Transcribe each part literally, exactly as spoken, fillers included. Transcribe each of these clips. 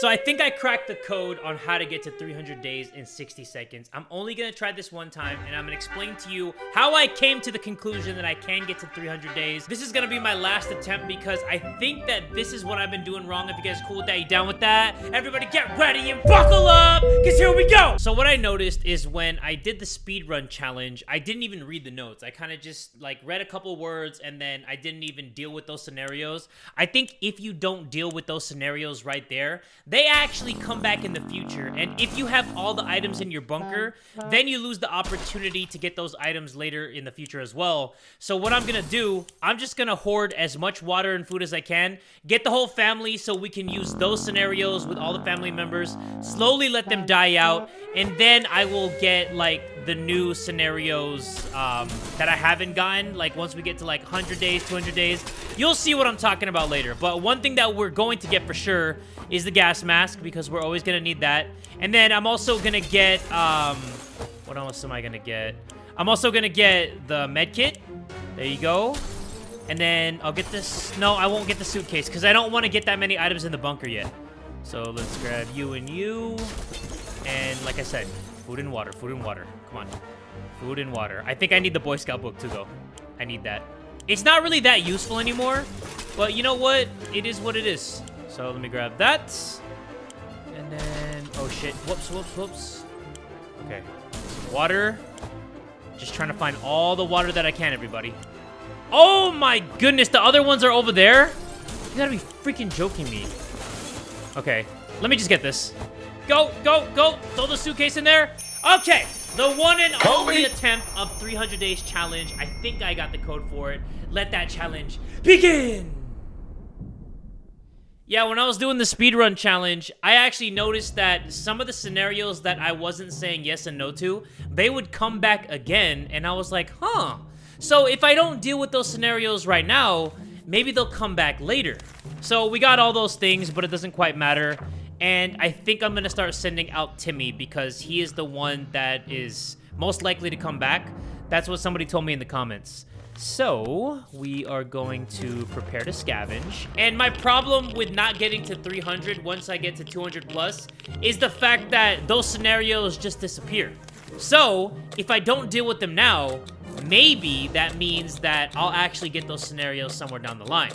So I think I cracked the code on how to get to three hundred days in sixty seconds. I'm only gonna try this one time, and I'm gonna explain to you how I came to the conclusion that I can get to three hundred days. This is gonna be my last attempt because I think that this is what I've been doing wrong. If you guys are cool with that, you down with that? Everybody get ready and buckle up, because here we go! So what I noticed is when I did the speedrun challenge, I didn't even read the notes. I kind of just like read a couple words, and then I didn't even deal with those scenarios. I think if you don't deal with those scenarios right there, they actually come back in the future, and if you have all the items in your bunker, then you lose the opportunity to get those items later in the future as well. So what I'm gonna do, I'm just gonna hoard as much water and food as I can, get the whole family so we can use those scenarios with all the family members, slowly let them die out, and then I will get, like, the new scenarios um, that I haven't gotten. Like, once we get to, like, one hundred days, two hundred days, you'll see what I'm talking about later. But one thing that we're going to get for sure is the gas mask, because we're always gonna need that. And then I'm also gonna get um what else am I gonna get? I'm also gonna get the med kit. There you go. And then I'll get this. No, I won't get the suitcase because I don't want to get that many items in the bunker yet. So let's grab you and you, and like I said, food and water, food and water. Come on, food and water. I think I need the Boy Scout book too, though. I need that. It's not really that useful anymore, but you know what, it is what it is. So let me grab that. And then, oh shit, whoops, whoops, whoops. Okay, some water. Just trying to find all the water that I can, everybody. Oh my goodness, the other ones are over there? You gotta be freaking joking me. Okay, let me just get this. Go, go, go, throw the suitcase in there. Okay, the one and only attempt of three hundred days challenge. I think I got the code for it. Let that challenge begin. Yeah, when I was doing the speedrun challenge, I actually noticed that some of the scenarios that I wasn't saying yes and no to, they would come back again, and I was like, huh. So if I don't deal with those scenarios right now, maybe they'll come back later. So we got all those things, but it doesn't quite matter. And I think I'm gonna start sending out Timmy because he is the one that is most likely to come back. That's what somebody told me in the comments. So, we are going to prepare to scavenge. And my problem with not getting to three hundred once I get to two hundred plus is the fact that those scenarios just disappear. So, if I don't deal with them now, maybe that means that I'll actually get those scenarios somewhere down the line.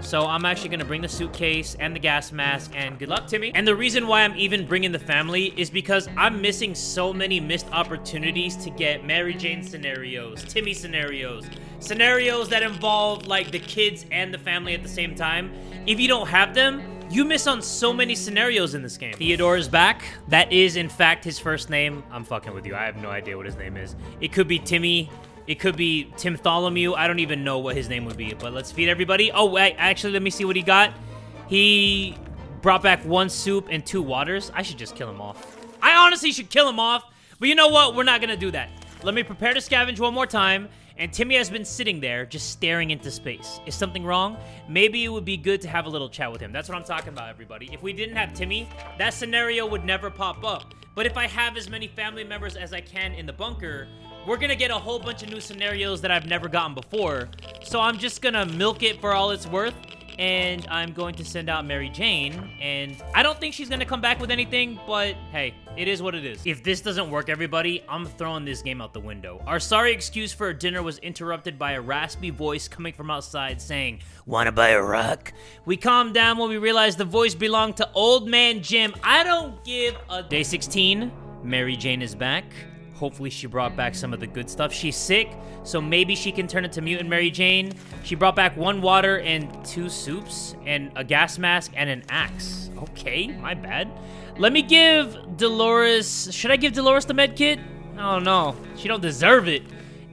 So I'm actually gonna bring the suitcase and the gas mask, and good luck, Timmy. And the reason why I'm even bringing the family is because I'm missing so many missed opportunities to get Mary Jane scenarios, Timmy scenarios, scenarios that involve like the kids and the family at the same time. If you don't have them, you miss on so many scenarios in this game. Theodore is back. That is in fact his first name. I'm fucking with you. I have no idea what his name is. It could be Timmy. It could be Timtholomew. I don't even know what his name would be, but let's feed everybody. Oh, wait, actually, let me see what he got. He brought back one soup and two waters. I should just kill him off. I honestly should kill him off, but you know what? We're not going to do that. Let me prepare to scavenge one more time, and Timmy has been sitting there just staring into space. Is something wrong? Maybe it would be good to have a little chat with him. That's what I'm talking about, everybody. If we didn't have Timmy, that scenario would never pop up. But if I have as many family members as I can in the bunker, we're gonna get a whole bunch of new scenarios that I've never gotten before. So I'm just gonna milk it for all it's worth, and I'm going to send out Mary Jane, and I don't think she's gonna come back with anything, but hey, it is what it is. If this doesn't work, everybody, I'm throwing this game out the window. Our sorry excuse for dinner was interrupted by a raspy voice coming from outside saying, "Wanna buy a rock?" We calmed down when we realized the voice belonged to Old Man Jim. I don't give a... Day sixteen, Mary Jane is back. Hopefully she brought back some of the good stuff. She's sick, so maybe she can turn into Mutant Mary Jane. She brought back one water and two soups and a gas mask and an axe. Okay, my bad. Let me give Dolores... Should I give Dolores the med kit? Oh, no. She don't deserve it.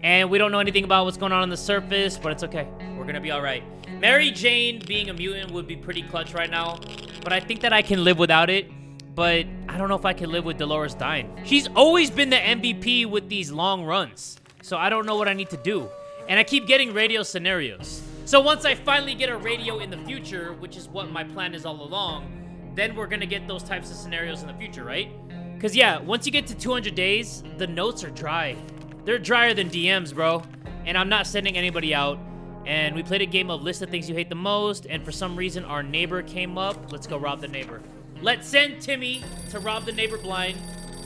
And we don't know anything about what's going on on the surface, but it's okay. We're gonna be all right. Mary Jane being a mutant would be pretty clutch right now, but I think that I can live without it. But I don't know if I can live with Dolores dying. She's always been the M V P with these long runs, so I don't know what I need to do. And I keep getting radio scenarios. So once I finally get a radio in the future, which is what my plan is all along, then we're gonna get those types of scenarios in the future, right? Because yeah, once you get to two hundred days, the notes are dry. They're drier than D Ms, bro. And I'm not sending anybody out. And we played a game of list of things you hate the most, and for some reason our neighbor came up. Let's go rob the neighbor. Let's send Timmy to rob the neighbor blind.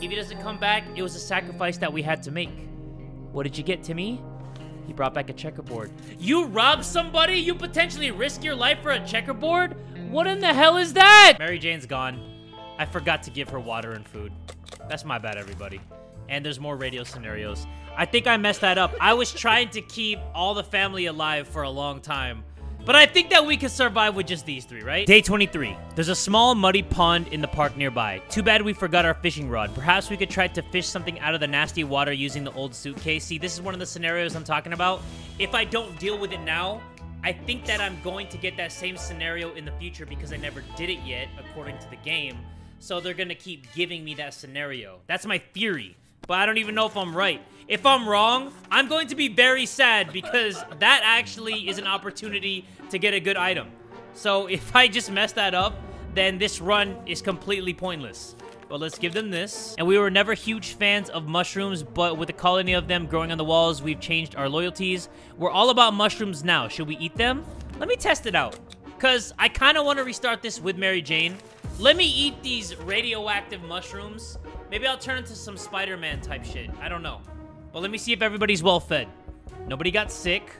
If he doesn't come back, it was a sacrifice that we had to make. What did you get, Timmy? He brought back a checkerboard. You rob somebody? You potentially risk your life for a checkerboard? What in the hell is that? Mary Jane's gone. I forgot to give her water and food. That's my bad, everybody. And there's more radio scenarios. I think I messed that up. I was trying to keep all the family alive for a long time. But I think that we could survive with just these three, right? Day twenty-three. There's a small muddy pond in the park nearby. Too bad we forgot our fishing rod. Perhaps we could try to fish something out of the nasty water using the old suitcase. See, this is one of the scenarios I'm talking about. If I don't deal with it now, I think that I'm going to get that same scenario in the future because I never did it yet, according to the game. So they're gonna keep giving me that scenario. That's my theory. But I don't even know if I'm right. If I'm wrong, I'm going to be very sad because that actually is an opportunity to get a good item. So if I just mess that up, then this run is completely pointless. But let's give them this. And we were never huge fans of mushrooms, but with a colony of them growing on the walls, we've changed our loyalties. We're all about mushrooms now. Should we eat them? Let me test it out because I kind of want to restart this with Mary Jane. Let me eat these radioactive mushrooms. Maybe I'll turn into some Spider-Man type shit. I don't know. But let me see if everybody's well-fed. Nobody got sick.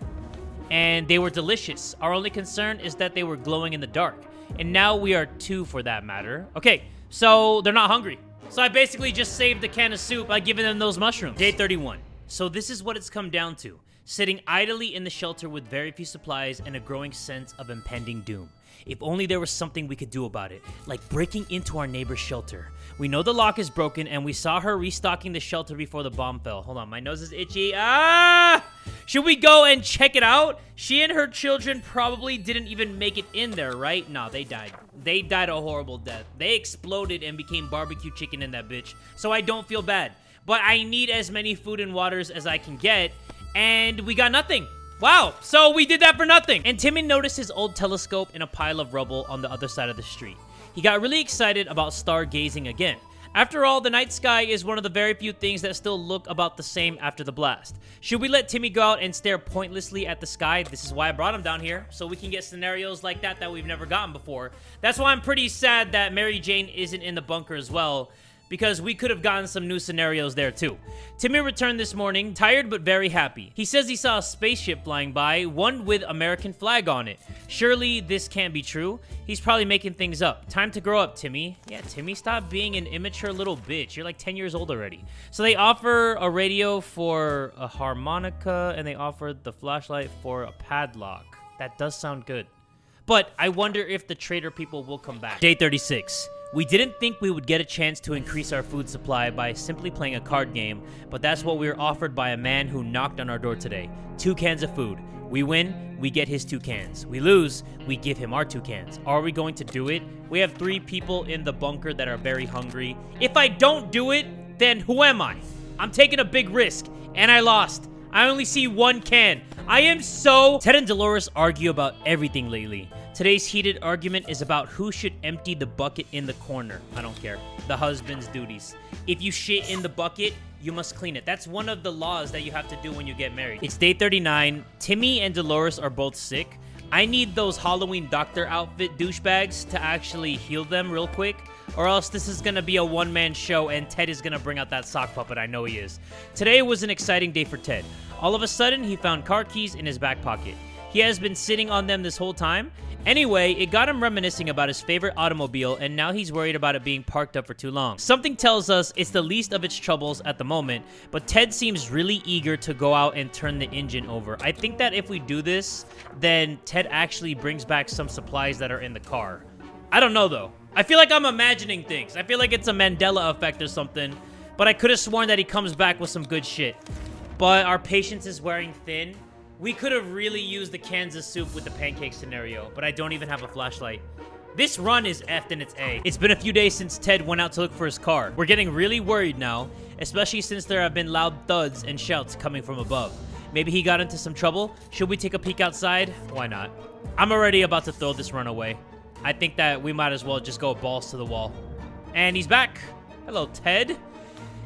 And they were delicious. Our only concern is that they were glowing in the dark. And now we are two for that matter. Okay, so they're not hungry. So I basically just saved the can of soup by giving them those mushrooms. Day thirty-one. So this is what it's come down to. Sitting idly in the shelter with very few supplies and a growing sense of impending doom. If only there was something we could do about it, like breaking into our neighbor's shelter. We know the lock is broken, and we saw her restocking the shelter before the bomb fell. Hold on, my nose is itchy. Ah! Should we go and check it out? She and her children probably didn't even make it in there, right? No, they died. They died a horrible death. They exploded and became barbecue chicken in that bitch. So I don't feel bad. But I need as many food and waters as I can get. And we got nothing. Wow, so we did that for nothing. And Timmy noticed his old telescope in a pile of rubble on the other side of the street. He got really excited about stargazing again. After all, the night sky is one of the very few things that still look about the same after the blast. Should we let Timmy go out and stare pointlessly at the sky? This is why I brought him down here, so we can get scenarios like that that we've never gotten before. That's why I'm pretty sad that Mary Jane isn't in the bunker as well, because we could have gotten some new scenarios there too. Timmy returned this morning, tired but very happy. He says he saw a spaceship flying by, one with American flag on it. Surely this can't be true. He's probably making things up. Time to grow up, Timmy. Yeah, Timmy, stop being an immature little bitch. You're like ten years old already. So they offer a radio for a harmonica, and they offer the flashlight for a padlock. That does sound good. But I wonder if the trader people will come back. Day thirty-six. We didn't think we would get a chance to increase our food supply by simply playing a card game, but that's what we were offered by a man who knocked on our door today. Two cans of food. We win, we get his two cans. We lose, we give him our two cans. Are we going to do it? We have three people in the bunker that are very hungry. If I don't do it, then who am I? I'm taking a big risk, and I lost. I only see one can. I am so... Ted and Dolores argue about everything lately. Today's heated argument is about who should empty the bucket in the corner. I don't care. The husband's duties. If you shit in the bucket, you must clean it. That's one of the laws that you have to do when you get married. It's day thirty-nine. Timmy and Dolores are both sick. I need those Halloween doctor outfit douchebags to actually heal them real quick, or else this is going to be a one-man show and Ted is going to bring out that sock puppet. I know he is. Today was an exciting day for Ted. All of a sudden, he found car keys in his back pocket. He has been sitting on them this whole time. Anyway, it got him reminiscing about his favorite automobile, and now he's worried about it being parked up for too long. Something tells us it's the least of its troubles at the moment, but Ted seems really eager to go out and turn the engine over. I think that if we do this, then Ted actually brings back some supplies that are in the car. I don't know, though. I feel like I'm imagining things. I feel like it's a Mandela effect or something, but I could have sworn that he comes back with some good shit. But our patience is wearing thin. We could have really used the Kansas soup with the pancake scenario, but I don't even have a flashlight. This run is effed and it's A. It's been a few days since Ted went out to look for his car. We're getting really worried now, especially since there have been loud thuds and shouts coming from above. Maybe he got into some trouble. Should we take a peek outside? Why not? I'm already about to throw this run away. I think that we might as well just go balls to the wall. And he's back. Hello, Ted.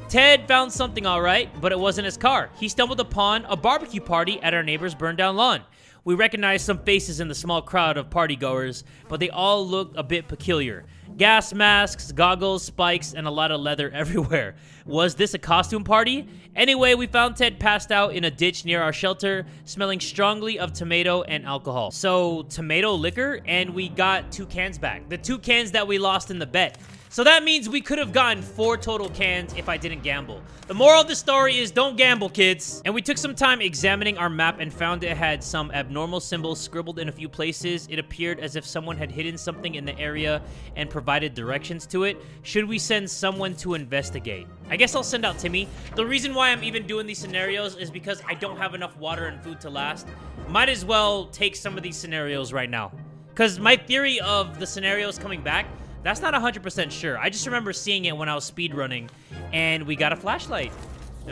Ted found something all right, but it wasn't his car. He stumbled upon a barbecue party at our neighbor's burned-down lawn. We recognized some faces in the small crowd of partygoers, but they all looked a bit peculiar. Gas masks, goggles, spikes, and a lot of leather everywhere. Was this a costume party? Anyway, we found Ted passed out in a ditch near our shelter, smelling strongly of tomato and alcohol. So, tomato liquor, and we got two cans back. The two cans that we lost in the bet. So that means we could have gotten four total cans if I didn't gamble. The moral of the story is don't gamble, kids. And we took some time examining our map and found it had some abnormal symbols scribbled in a few places. It appeared as if someone had hidden something in the area and provided directions to it. Should we send someone to investigate? I guess I'll send out Timmy. The reason why I'm even doing these scenarios is because I don't have enough water and food to last. Might as well take some of these scenarios right now. Because my theory of the scenarios coming back, that's not one hundred percent sure. I just remember seeing it when I was speedrunning, and we got a flashlight.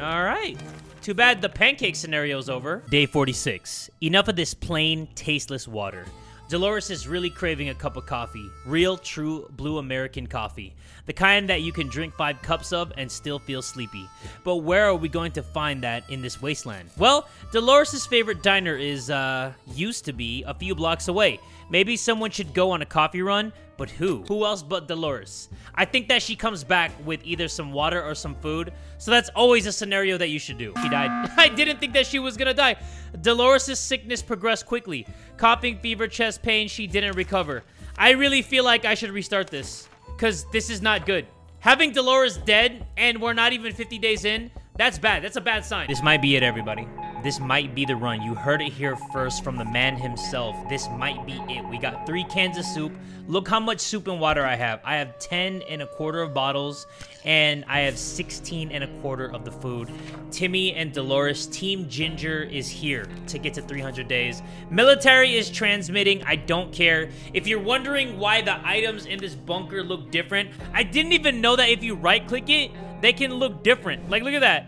All right. Too bad the pancake scenario's over. Day forty-six. Enough of this plain, tasteless water. Dolores is really craving a cup of coffee. Real, true, blue American coffee. The kind that you can drink five cups of and still feel sleepy. But where are we going to find that in this wasteland? Well, Dolores' favorite diner is, uh, used to be a few blocks away. Maybe someone should go on a coffee run, but who? Who else but Dolores? I think that she comes back with either some water or some food, so that's always a scenario that you should do. She died. I didn't think that she was gonna die. Dolores' sickness progressed quickly. Coughing, fever, chest pain, she didn't recover. I really feel like I should restart this, because this is not good. Having Dolores dead, and we're not even fifty days in, that's bad. That's a bad sign. This might be it, everybody. This might be the run. You heard it here first from the man himself. This might be it. We got three cans of soup. Look how much soup and water I have. I have ten and a quarter of bottles, and I have sixteen and a quarter of the food. Timmy and Dolores, Team Ginger is here to get to three hundred days. Military is transmitting. I don't care. If you're wondering why the items in this bunker look different, I didn't even know that if you right-click it, they can look different. Like, look at that.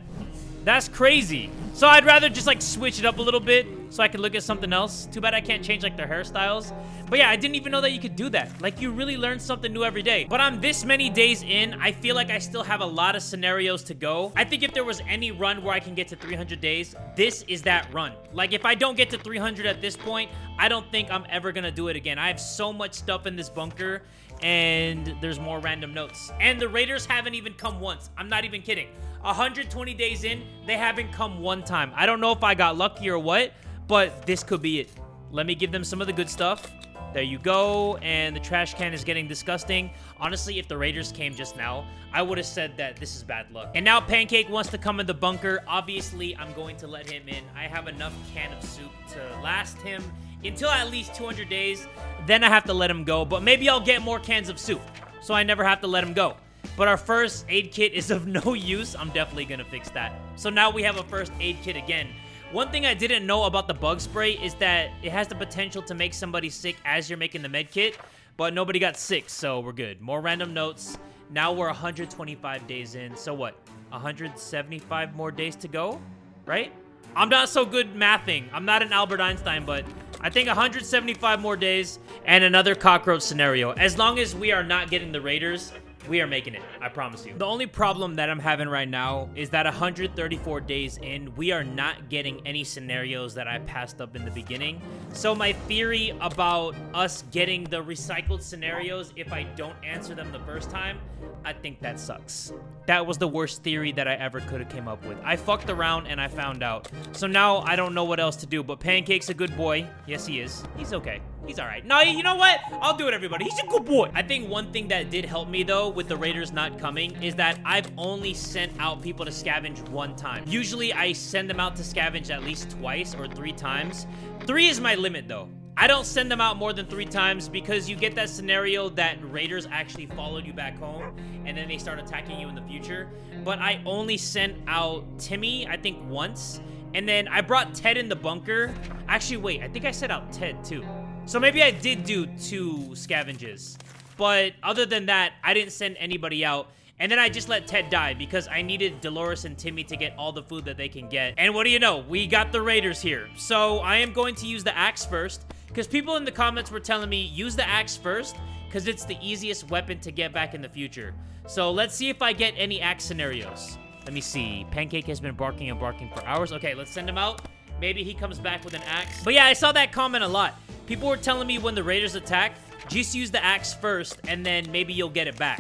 That's crazy. So I'd rather just like switch it up a little bit so I can look at something else. Too bad I can't change like their hairstyles. But yeah, I didn't even know that you could do that. Like, you really learn something new every day. But I'm this many days in, I feel like I still have a lot of scenarios to go. I think if there was any run where I can get to three hundred days, this is that run. Like, if I don't get to three hundred at this point, I don't think I'm ever gonna do it again. I have so much stuff in this bunker, and there's more random notes. And the Raiders haven't even come once. I'm not even kidding. one hundred twenty days in, they haven't come one time. I don't know if I got lucky or what, but this could be it. Let me give them some of the good stuff. There you go. And the trash can is getting disgusting. Honestly, if the Raiders came just now, I would have said that this is bad luck. And now Pancake wants to come in the bunker. Obviously, I'm going to let him in. I have enough can of soup to last him until at least two hundred days. Then I have to let him go. But maybe I'll get more cans of soup, so I never have to let him go. But our first aid kit is of no use. I'm definitely going to fix that. So now we have a first aid kit again. One thing I didn't know about the bug spray is that it has the potential to make somebody sick as you're making the med kit. But nobody got sick, so we're good. More random notes. Now we're one hundred twenty-five days in. So what? one hundred seventy-five more days to go? Right? I'm not so good mathing. I'm not an Albert Einstein, but I think one hundred seventy-five more days and another cockroach scenario. As long as we are not getting the Raiders, we are making it, I promise you. The only problem that I'm having right now is that one hundred thirty-four days in, we are not getting any scenarios that I passed up in the beginning. So my theory about us getting the recycled scenarios, if I don't answer them the first time, I think that sucks. That was the worst theory that I ever could have came up with. I fucked around and I found out. So now I don't know what else to do, but Pancake's a good boy. Yes, he is. He's okay. He's all right. No, you know what? I'll do it, everybody. He's a good boy. I think one thing that did help me, though, with the Raiders not coming is that I've only sent out people to scavenge one time. Usually, I send them out to scavenge at least twice or three times. Three is my limit, though. I don't send them out more than three times because you get that scenario that Raiders actually followed you back home and then they start attacking you in the future. But I only sent out Timmy, I think, once. And then I brought Ted in the bunker. Actually, wait, I think I sent out Ted, too. So maybe I did do two scavenges. But other than that, I didn't send anybody out. And then I just let Ted die because I needed Dolores and Timmy to get all the food that they can get. And what do you know? We got the Raiders here. So I am going to use the axe first because people in the comments were telling me use the axe first because it's the easiest weapon to get back in the future. So let's see if I get any axe scenarios. Let me see. Pancake has been barking and barking for hours. Okay, let's send him out. Maybe he comes back with an axe. But yeah, I saw that comment a lot. People were telling me when the Raiders attack, Just use the axe first, and then maybe you'll get it back.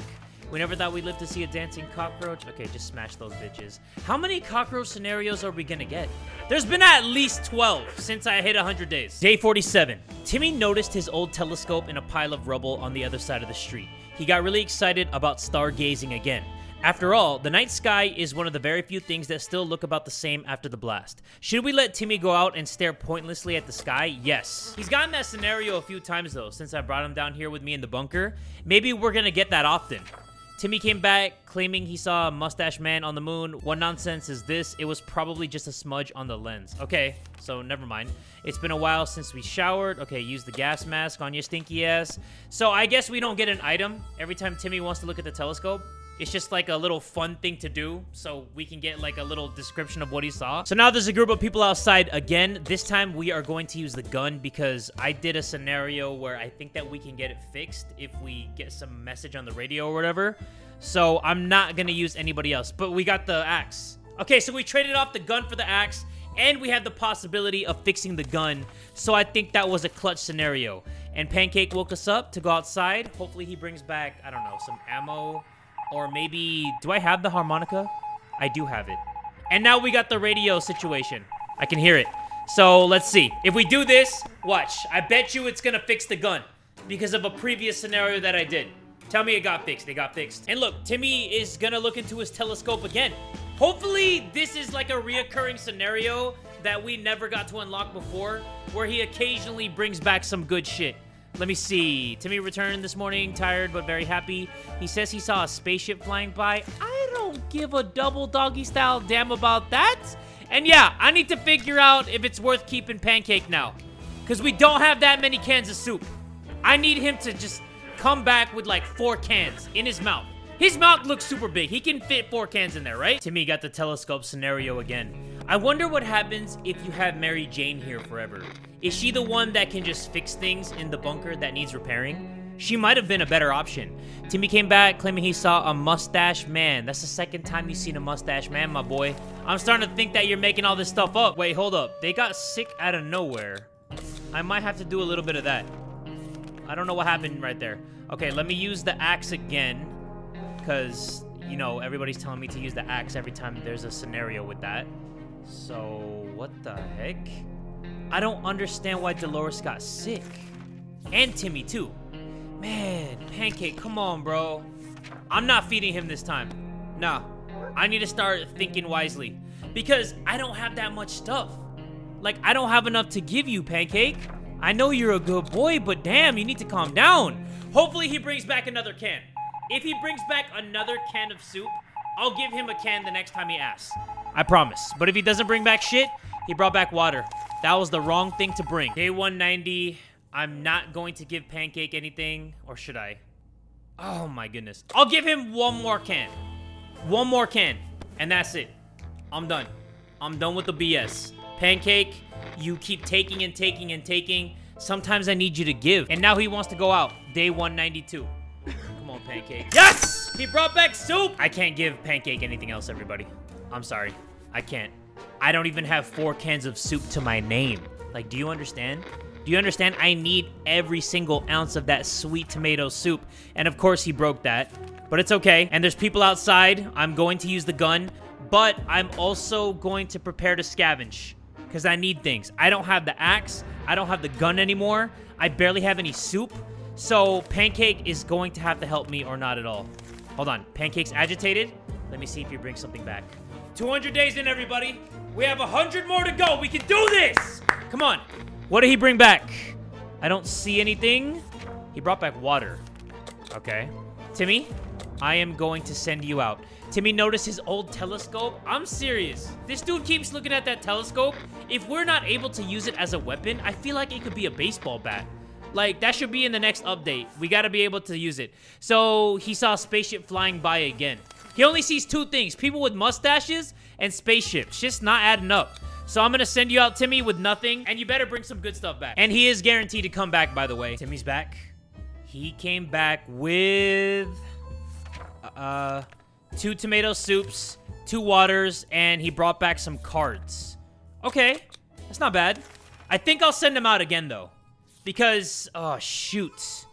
We never thought we'd live to see a dancing cockroach. Okay, just smash those bitches. How many cockroach scenarios are we gonna get? There's been at least twelve since I hit one hundred days. Day forty-seven. Timmy noticed his old telescope in a pile of rubble on the other side of the street. He got really excited about stargazing again. After all, the night sky is one of the very few things that still look about the same after the blast. Should we let Timmy go out and stare pointlessly at the sky? Yes. He's gotten that scenario a few times though, since I brought him down here with me in the bunker. Maybe we're gonna get that often. Timmy came back, claiming he saw a mustache man on the moon. What nonsense is this? It was probably just a smudge on the lens. Okay, so never mind. It's been a while since we showered. Okay, use the gas mask on your stinky ass. So I guess we don't get an item every time Timmy wants to look at the telescope. It's just like a little fun thing to do, so we can get like a little description of what he saw. So now there's a group of people outside again. This time we are going to use the gun because I did a scenario where I think that we can get it fixed if we get some message on the radio or whatever. So I'm not gonna use anybody else, but we got the axe. Okay, so we traded off the gun for the axe, and we had the possibility of fixing the gun. So I think that was a clutch scenario. And Pancake woke us up to go outside. Hopefully he brings back, I don't know, some ammo. Or maybe, do I have the harmonica? I do have it. And now we got the radio situation. I can hear it. So let's see. If we do this, watch. I bet you it's gonna fix the gun because of a previous scenario that I did. Tell me it got fixed. It got fixed. And look, Timmy is gonna look into his telescope again. Hopefully this is like a reoccurring scenario that we never got to unlock before, where he occasionally brings back some good shit. Let me see. Timmy returned this morning, tired but very happy. He says he saw a spaceship flying by. I don't give a double doggy style damn about that. And yeah, I need to figure out if it's worth keeping Pancake now, because we don't have that many cans of soup. I need him to just come back with like four cans in his mouth. His mouth looks super big. He can fit four cans in there, right? Timmy got the telescope scenario again. I wonder what happens if you have Mary Jane here forever. Is she the one that can just fix things in the bunker that needs repairing? She might have been a better option. Timmy came back claiming he saw a mustache man. That's the second time you've seen a mustache man, my boy. I'm starting to think that you're making all this stuff up. Wait, hold up. They got sick out of nowhere. I might have to do a little bit of that. I don't know what happened right there. Okay, let me use the axe again. Because, you know, everybody's telling me to use the axe every time there's a scenario with that. So, what the heck? I don't understand why Dolores got sick. And Timmy, too. Man, Pancake, come on, bro. I'm not feeding him this time. Nah, I need to start thinking wisely. Because I don't have that much stuff. Like, I don't have enough to give you, Pancake. I know you're a good boy, but damn, you need to calm down. Hopefully he brings back another can. If he brings back another can of soup, I'll give him a can the next time he asks. I promise. But if he doesn't bring back shit, he brought back water. That was the wrong thing to bring. Day one ninety, I'm not going to give Pancake anything. Or should I? Oh my goodness. I'll give him one more can. One more can. And that's it. I'm done. I'm done with the B S. Pancake, you keep taking and taking and taking. Sometimes I need you to give. And now he wants to go out. Day one ninety-two. Pancake. Yes! He brought back soup! I can't give Pancake anything else, everybody. I'm sorry. I can't. I don't even have four cans of soup to my name. Like, do you understand? Do you understand? I need every single ounce of that sweet tomato soup. And of course, he broke that. But it's okay. And there's people outside. I'm going to use the gun. But I'm also going to prepare to scavenge. Because I need things. I don't have the axe. I don't have the gun anymore. I barely have any soup. So, Pancake is going to have to help me or not at all. Hold on. Pancake's agitated. Let me see if he brings something back. two hundred days in, everybody. We have one hundred more to go. We can do this. Come on. What did he bring back? I don't see anything. He brought back water. Okay. Timmy, I am going to send you out. Timmy noticed his old telescope. I'm serious. This dude keeps looking at that telescope. If we're not able to use it as a weapon, I feel like it could be a baseball bat. Like, that should be in the next update. We gotta be able to use it. So, he saw a spaceship flying by again. He only sees two things. People with mustaches and spaceships. Just not adding up. So, I'm gonna send you out, Timmy, with nothing. And you better bring some good stuff back. And he is guaranteed to come back, by the way. Timmy's back. He came back with... Uh... Two tomato soups, two waters, and he brought back some cards. Okay. That's not bad. I think I'll send him out again, though. Because, oh, shoot.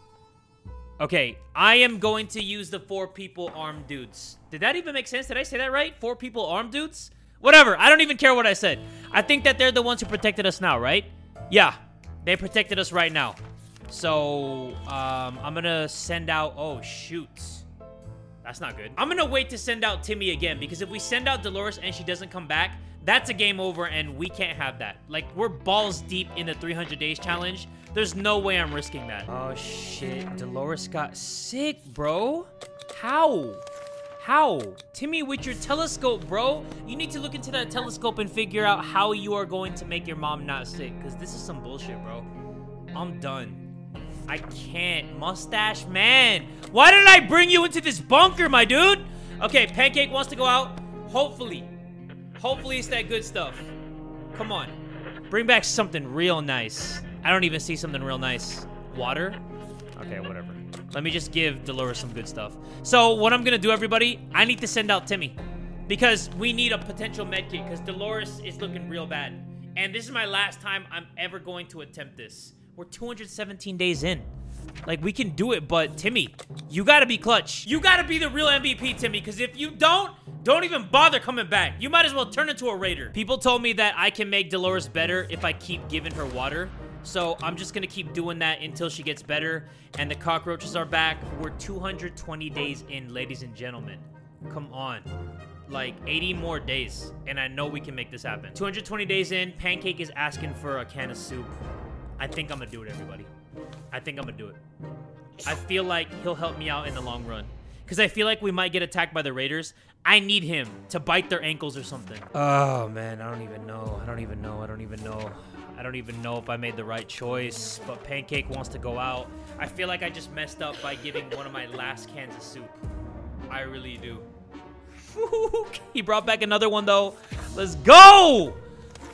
Okay, I am going to use the four people armed dudes. Did that even make sense? Did I say that right? Four people armed dudes? Whatever. I don't even care what I said. I think that they're the ones who protected us now, right? Yeah, they protected us right now. So, um, I'm gonna send out... Oh, shoot. That's not good. I'm gonna wait to send out Timmy again, because if we send out Dolores and she doesn't come back, that's a game over, and we can't have that. Like, we're balls deep in the three hundred days challenge. There's no way I'm risking that. Oh, shit. Dolores got sick, bro. How? How? Timmy, with your telescope, bro. You need to look into that telescope and figure out how you are going to make your mom not sick, because this is some bullshit, bro. I'm done. I can't. Mustache man. Why did I bring you into this bunker, my dude? Okay, Pancake wants to go out. Hopefully. Hopefully it's that good stuff. Come on. Bring back something real nice. I don't even see something real nice. Water? Okay, whatever. Let me just give Dolores some good stuff. So, what I'm gonna do, everybody, I need to send out Timmy. Because we need a potential medkit. Because Dolores is looking real bad. And this is my last time I'm ever going to attempt this. We're two hundred seventeen days in. Like, we can do it, but Timmy, you gotta be clutch. You gotta be the real M V P, Timmy, because if you don't, don't even bother coming back. You might as well turn into a raider. People told me that I can make Dolores better if I keep giving her water. So I'm just gonna keep doing that until she gets better and the cockroaches are back. We're two hundred twenty days in, ladies and gentlemen. Come on. Like, eighty more days, and I know we can make this happen. two hundred twenty days in, Pancake is asking for a can of soup. I think I'm gonna do it, everybody. I think I'm gonna do it. I feel like he'll help me out in the long run. Because I feel like we might get attacked by the raiders. I need him to bite their ankles or something. Oh, man, I don't even know. I don't even know. I don't even know. I don't even know if I made the right choice. But Pancake wants to go out. I feel like I just messed up by giving one of my last cans of soup. I really do. He brought back another one, though. Let's go!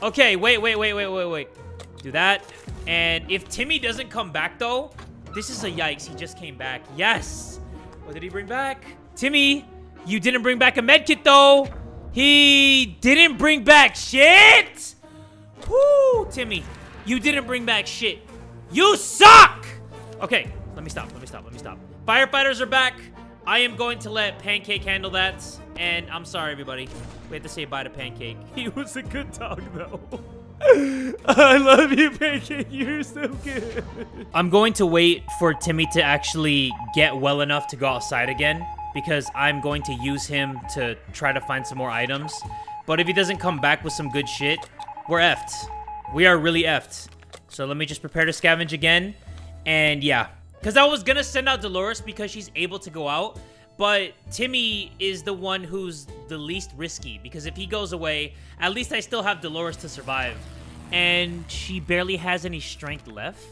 Okay, wait, wait, wait, wait, wait, wait. Do that. And if Timmy doesn't come back, though, this is a yikes. He just came back. Yes. What did he bring back? Timmy, you didn't bring back a medkit, though. He didn't bring back shit. Woo, Timmy, you didn't bring back shit. You suck. Okay, let me stop. Let me stop. Let me stop. Firefighters are back. I am going to let Pancake handle that. And I'm sorry, everybody. We have to say bye to Pancake. He was a good dog, though. I love you, Pancake. You're so good. I'm going to wait for Timmy to actually get well enough to go outside again, because I'm going to use him to try to find some more items. But if he doesn't come back with some good shit, we're effed. We are really effed. So let me just prepare to scavenge again. And yeah, because I was going to send out Dolores because she's able to go out. But Timmy is the one who's the least risky, because if he goes away, at least I still have Dolores to survive. And she barely has any strength left.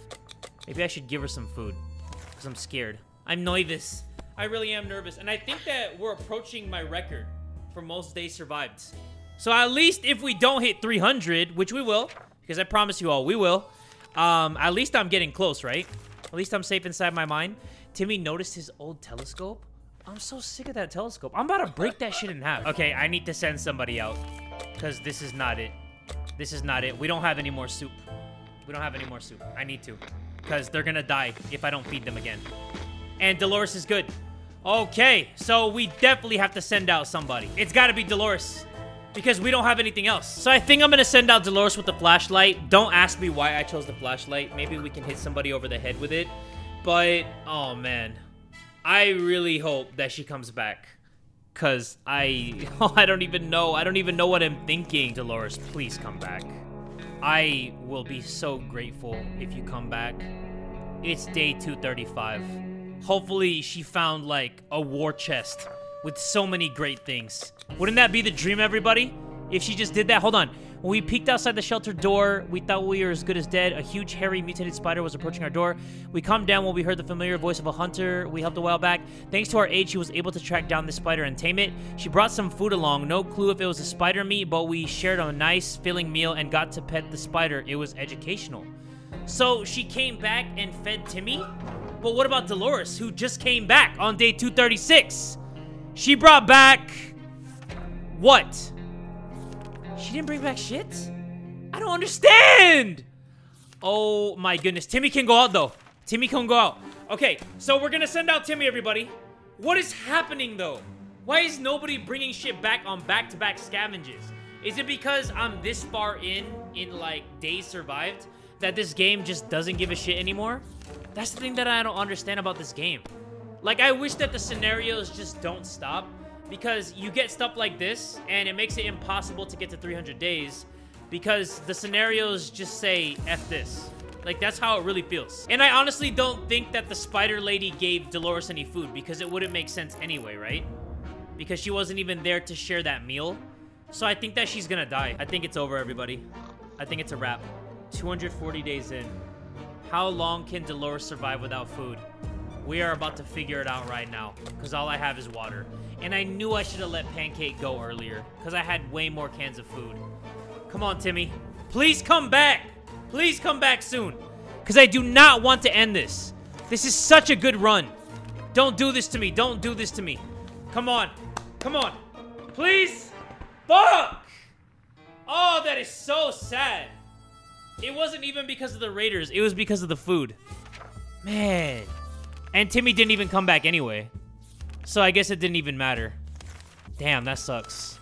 Maybe I should give her some food, because I'm scared. I'm nervous. I really am nervous. And I think that we're approaching my record for most days survived. So at least if we don't hit three hundred, which we will, because I promise you all we will, um, at least I'm getting close, right? At least I'm safe inside my mind. Timmy noticed his old telescope. I'm so sick of that telescope. I'm about to break that shit in half. Okay, I need to send somebody out, because this is not it. This is not it. We don't have any more soup. We don't have any more soup. I need to, because they're going to die if I don't feed them again. And Dolores is good. Okay, so we definitely have to send out somebody. It's got to be Dolores, because we don't have anything else. So I think I'm going to send out Dolores with the flashlight. Don't ask me why I chose the flashlight. Maybe we can hit somebody over the head with it. But, oh, man. I really hope that she comes back, because I... Oh, I don't even know. I don't even know what I'm thinking. Dolores, please come back. I will be so grateful if you come back. It's day two thirty-five. Hopefully, she found, like, a war chest with so many great things. Wouldn't that be the dream, everybody? If she just did that? Hold on. When we peeked outside the shelter door, we thought we were as good as dead. A huge, hairy, mutated spider was approaching our door. We calmed down when we heard the familiar voice of a hunter we helped a while back. Thanks to our aid, she was able to track down this spider and tame it. She brought some food along. No clue if it was a spider meat, but we shared a nice, filling meal and got to pet the spider. It was educational. So she came back and fed Timmy? But what about Dolores, who just came back on day two thirty-six? She brought back... what? She didn't bring back shit? I don't understand! Oh my goodness. Timmy can go out though. Timmy can go out. Okay, so we're gonna send out Timmy, everybody. What is happening, though? Why is nobody bringing shit back on back-to-back scavengers? Is it because I'm this far in, in, like, days survived, that this game just doesn't give a shit anymore? That's the thing that I don't understand about this game. Like, I wish that the scenarios just don't stop, because you get stuff like this, and it makes it impossible to get to three hundred days, because the scenarios just say, F this. Like, that's how it really feels. And I honestly don't think that the spider lady gave Dolores any food, because it wouldn't make sense anyway, right? Because she wasn't even there to share that meal. So I think that she's gonna die. I think it's over, everybody. I think it's a wrap. two hundred forty days in. How long can Dolores survive without food? We are about to figure it out right now, because all I have is water. And I knew I should have let Pancake go earlier, because I had way more cans of food. Come on, Timmy. Please come back! Please come back soon, because I do not want to end this. This is such a good run. Don't do this to me. Don't do this to me. Come on. Come on. Please. Fuck. Oh, that is so sad. It wasn't even because of the Raiders. It was because of the food. Man. And Timmy didn't even come back anyway. So I guess it didn't even matter. Damn, that sucks.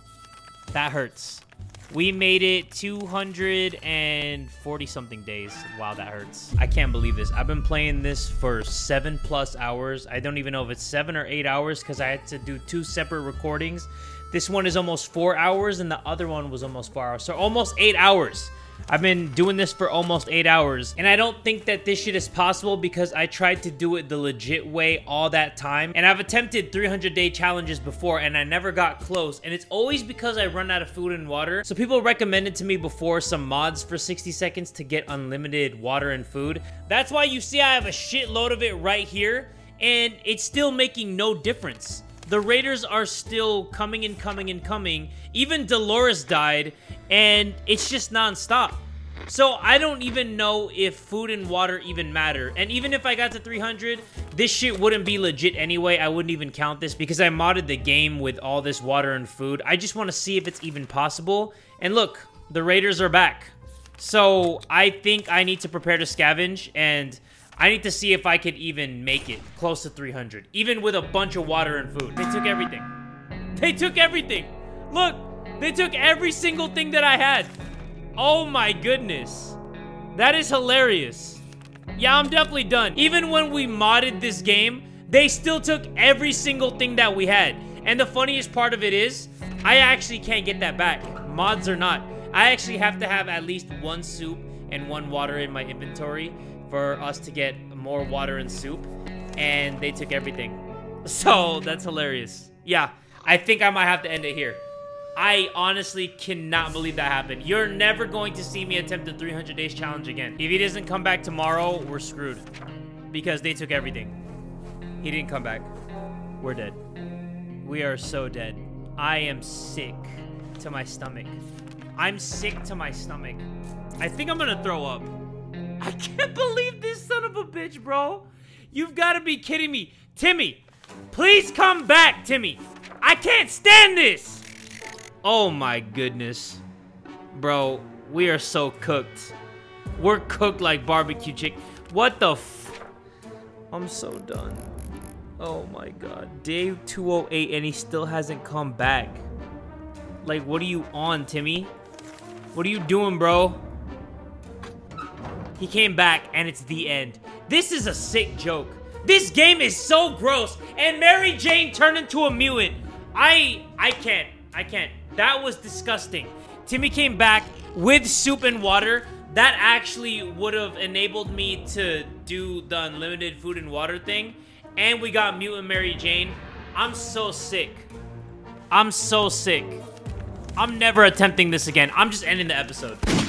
That hurts. We made it two hundred forty something days. Wow, that hurts. I can't believe this. I've been playing this for seven plus hours. I don't even know if it's seven or eight hours because I had to do two separate recordings. This one is almost four hours and the other one was almost four hours. So almost eight hours. I've been doing this for almost eight hours. And I don't think that this shit is possible because I tried to do it the legit way all that time. And I've attempted three hundred day challenges before and I never got close. And it's always because I run out of food and water. So people recommended to me before some mods for sixty seconds to get unlimited water and food. That's why you see I have a shitload of it right here. And it's still making no difference. The Raiders are still coming and coming and coming. Even Dolores died, and it's just nonstop. So I don't even know if food and water even matter. And even if I got to three hundred, this shit wouldn't be legit anyway. I wouldn't even count this because I modded the game with all this water and food. I just want to see if it's even possible. And look, the Raiders are back. So I think I need to prepare to scavenge, and I need to see if I could even make it close to three hundred, even with a bunch of water and food. They took everything. They took everything. Look, they took every single thing that I had. Oh my goodness. That is hilarious. Yeah, I'm definitely done. Even when we modded this game, they still took every single thing that we had. And the funniest part of it is, I actually can't get that back. Mods or not, I actually have to have at least one soup and one water in my inventory for us to get more water and soup, and they took everything. So that's hilarious. Yeah, I think I might have to end it here. I honestly cannot believe that happened. You're never going to see me attempt the three hundred days challenge again. If he doesn't come back tomorrow, we're screwed because they took everything. He didn't come back. We're dead. We are so dead. I am sick to my stomach. I'm sick to my stomach. I think I'm gonna throw up. I can't believe this son of a bitch, bro. You've got to be kidding me. Timmy, please come back, Timmy. I can't stand this. Oh, my goodness. Bro, we are so cooked. We're cooked like barbecue chicken. What the f... I'm so done. Oh, my God. Day two oh eight, and he still hasn't come back. Like, what are you on, Timmy? What are you doing, bro? He came back, and it's the end. This is a sick joke. This game is so gross, and Mary Jane turned into a mutant. I, I can't. I can't. That was disgusting. Timmy came back with soup and water. That actually would have enabled me to do the unlimited food and water thing, and we got mutant Mary Jane. I'm so sick. I'm so sick. I'm never attempting this again. I'm just ending the episode.